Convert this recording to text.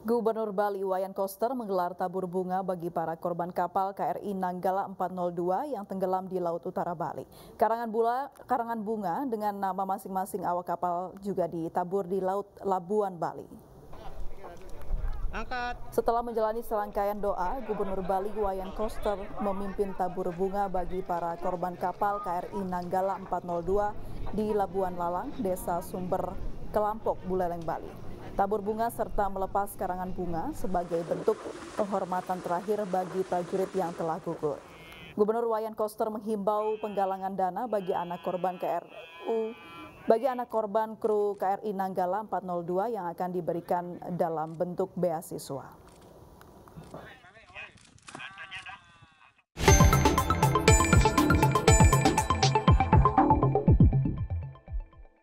Gubernur Bali Wayan Koster menggelar tabur bunga bagi para korban kapal KRI Nanggala 402 yang tenggelam di Laut Utara Bali. Karangan bunga dengan nama masing-masing awak kapal juga ditabur di Laut Labuan Bali. Setelah menjalani serangkaian doa, Gubernur Bali Wayan Koster memimpin tabur bunga bagi para korban kapal KRI Nanggala 402 di Labuan Lalang, Desa Sumber, Kelampok, Buleleng, Bali. Tabur bunga serta melepas karangan bunga sebagai bentuk penghormatan terakhir bagi prajurit yang telah gugur. Gubernur Wayan Koster menghimbau penggalangan dana bagi anak korban kru KRI Nanggala 402 yang akan diberikan dalam bentuk beasiswa.